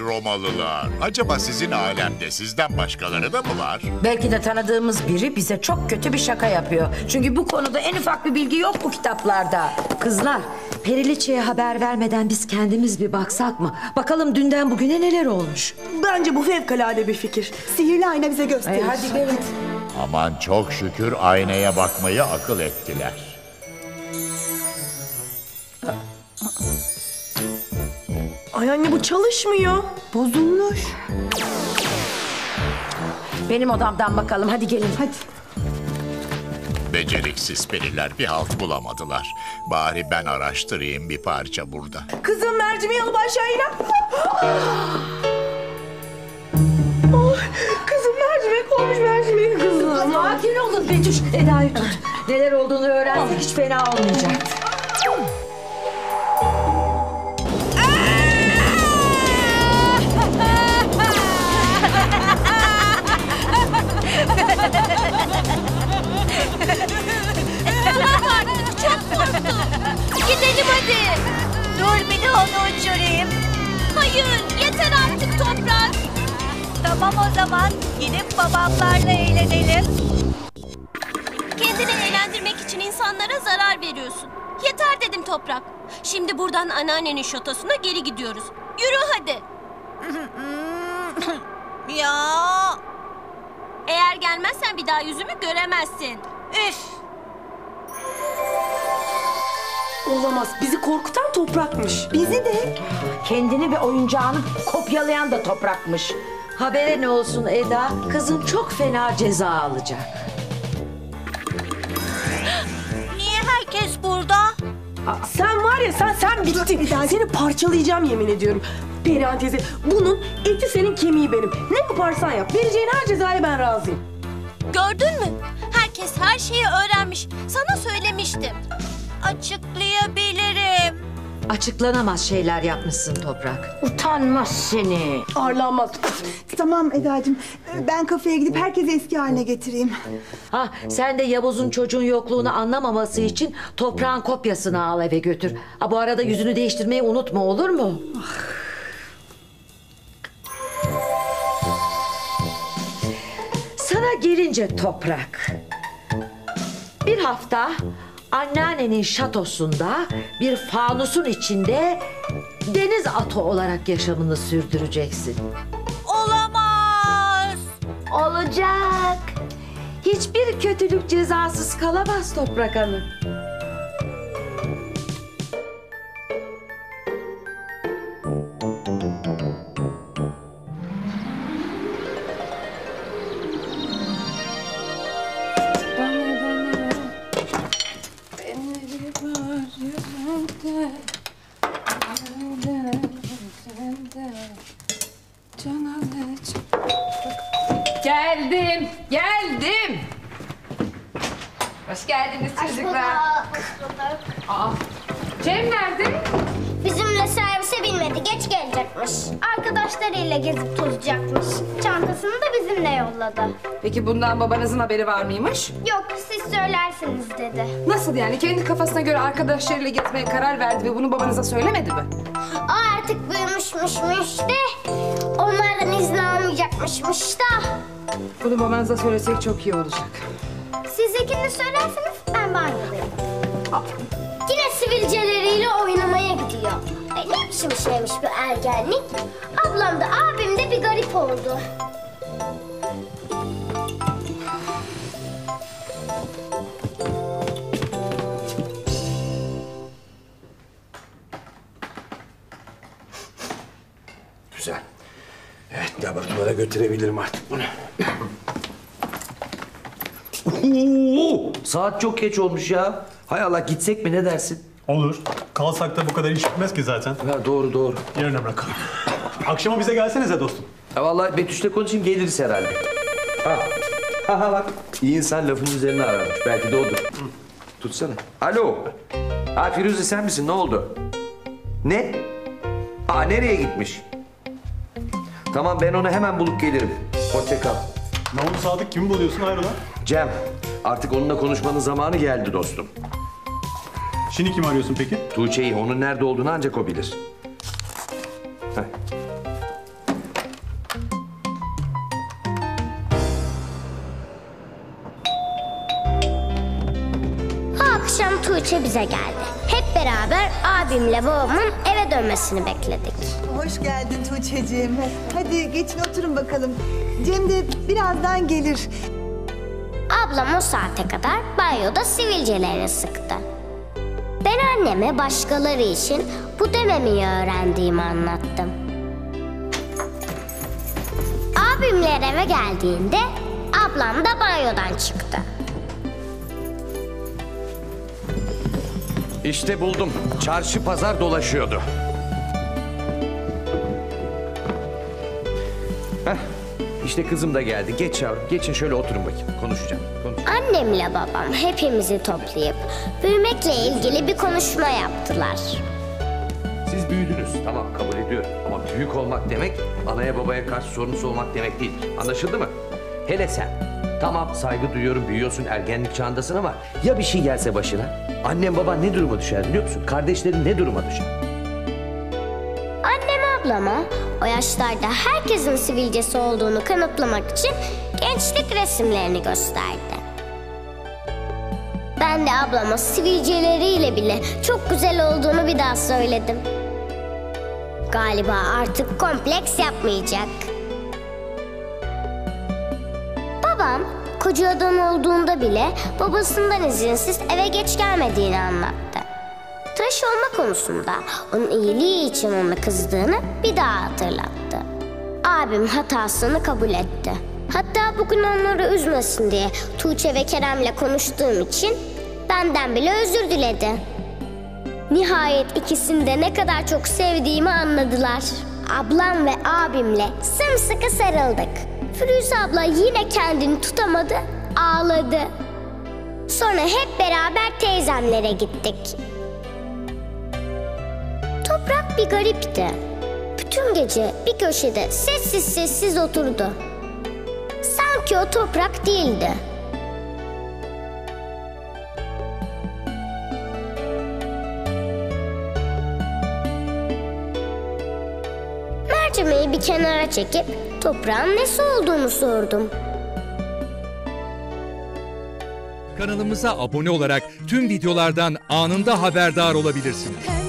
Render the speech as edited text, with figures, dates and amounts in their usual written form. Ey Romalılar! Acaba sizin alemde sizden başkaları da mı var? Belki de tanıdığımız biri bize çok kötü bir şaka yapıyor. Çünkü bu konuda en ufak bir bilgi yok bu kitaplarda. Kızlar, Periliçe'ye haber vermeden biz kendimiz bir baksak mı? Bakalım dünden bugüne neler olmuş? Bence bu fevkalade bir fikir. Sihirli ayna bize gösterir. Hadi gelin. Aman çok şükür aynaya bakmayı akıl ettiler. Ay anne bu çalışmıyor. Bozulmuş. Benim odamdan bakalım hadi gelin hadi. Beceriksiz periler bir halt bulamadılar. Bari ben araştırayım bir parça burada. Kızım mercimeği alıp aşağıya. Kızım mercimek olmuş mercimeği kızım. Sakin olun Betüş. Eda'yı tut. Neler olduğunu öğrendik hiç fena olmayacak. Bırak artık, çok korktum. Gidelim hadi. Dur bir de onu uçurayım. Hayır, yeter artık toprak. Tamam o zaman, gidip babamlarla eğlenelim. Kendini eğlendirmek için insanlara zarar veriyorsun. Yeter dedim toprak. Şimdi buradan anneannenin şatosuna geri gidiyoruz. Yürü hadi. Ya. Eğer gelmezsen bir daha yüzümü göremezsin. Üf! Olamaz. Bizi korkutan toprakmış. Bizi de. Kendini ve oyuncağını kopyalayan da toprakmış. Habere ne olsun Eda? Kızın çok fena ceza alacak. Niye herkes burada? Aa, sen var ya sen bittin. Eda, seni parçalayacağım yemin ediyorum. Perihan teyze, bunun eti senin kemiği benim. Ne yaparsan yap. Vereceğin her cezaya ben razıyım. Gördün mü? Herkes her şeyi öğrenmiş. Sana söylemiştim. Açıklayabilirim. Açıklanamaz şeyler yapmışsın toprak. Utanmaz seni. Arlanmaz. Tamam Eda'cığım. Ben kafeye gidip herkesi eski haline getireyim. Ha, sen de Yavuz'un çocuğun yokluğunu anlamaması için toprağın kopyasını al eve götür. Ha, bu arada yüzünü değiştirmeyi unutma olur mu? Ah. Sana gelince toprak. Bir hafta anneannenin şatosunda bir fanusun içinde deniz atı olarak yaşamını sürdüreceksin. Olamaz. Olacak. Hiçbir kötülük cezasız kalamaz toprak hanım. Geldim. Hoş geldiniz çocuklar. Aa, Cem nerede? Bizimle servise binmedi, geç gelecekmiş. Arkadaşlarıyla gezip tozacakmış. Çantasını da bizimle yolladı. Peki bundan babanızın haberi var mıymış? Yok, siz söylersiniz dedi. Nasıl yani? Kendi kafasına göre arkadaşlarıyla gitmeye karar verdi ve bunu babanıza söylemedi mi? O artık büyümüşmüşmüş de, onlardan izin almayacakmışmış da. Bunu babanıza söylesek çok iyi olacak. Siz ikiniz söylerseniz ben banyodayım. Yine sivilceleriyle oynamaya gidiyor. Ne biçim şeymiş bu ergenlik? Ablam da abim de bir garip oldu. Güzel. Evet, laboratuvara götürebilirim artık bunu. Saat çok geç olmuş ya. Hay Allah, gitsek mi ne dersin? Olur. Kalsak da bu kadar iş bitmez ki zaten. Ha, doğru. Yarına bırakalım. Akşama bize gelsenize dostum. Ha, vallahi Betüş'le konuşayım geliriz herhalde. Ha bak. İyi insan lafın üzerine aramış. Belki de odur. Hı. Tutsana. Alo. Ha Firuze sen misin? Ne oldu? Ne? Aa nereye gitmiş? Tamam ben onu hemen bulup gelirim. Hoşça kal. Ne oldu Sadık? Kimi buluyorsun hayrola? Cem. Artık onunla konuşmanın zamanı geldi dostum. Şimdi kimi arıyorsun peki? Tuğçe'yi. Onun nerede olduğunu ancak o bilir. Heh. akşam Tuğçe bize geldi. Hep beraber abimle babamın eve dönmesini bekledik. Hoş geldin Tuğçe'ciğim. Hadi geçin oturun bakalım. Cem de birazdan gelir. Ablam o saate kadar banyoda sivilcelerini sıktı. Ben anneme başkaları için bu dememeyi öğrendiğimi anlattım. Abimler eve geldiğinde ablam da banyodan çıktı. İşte buldum. Çarşı pazar dolaşıyordu. Heh, işte kızım da geldi. Geç yavrum. Geçin şöyle oturun bakayım. Konuşacağım. Annemle babam hepimizi toplayıp büyümekle ilgili bir konuşma yaptılar. Siz büyüdünüz. Tamam, kabul ediyorum. Ama büyük olmak demek anaya babaya karşı sorumlusu olmak demek değil. Anlaşıldı mı? Hele sen. Tamam, saygı duyuyorum, büyüyorsun, ergenlik çağındasın ama ya bir şey gelse başına? Annem baban ne duruma düşer biliyor musun? Kardeşlerin ne duruma düşer? Annem ablama o yaşlarda herkesin sivilcesi olduğunu kanıtlamak için gençlik resimlerini gösterdi. Ben de ablama sivilceleriyle bile çok güzel olduğunu bir daha söyledim. Galiba artık kompleks yapmayacak. Babam koca adam olduğunda bile babasından izinsiz eve geç gelmediğini anlattı. Tıraş olma konusunda onun iyiliği için ona kızdığını bir daha hatırlattı. Abim hatasını kabul etti. Hatta bugün onları üzmesin diye Tuğçe ve Kerem'le konuştuğum için benden bile özür diledi. Nihayet ikisini de ne kadar çok sevdiğimi anladılar. Ablam ve abimle sımsıkı sarıldık. Firuze abla yine kendini tutamadı, ağladı. Sonra hep beraber teyzemlere gittik. Toprak bir garipti. Bütün gece bir köşede sessiz oturdu. Sanki o toprak değildi. Mercimeği bir kenara çekip toprağın nesi olduğunu sordum. Kanalımıza abone olarak tüm videolardan anında haberdar olabilirsiniz.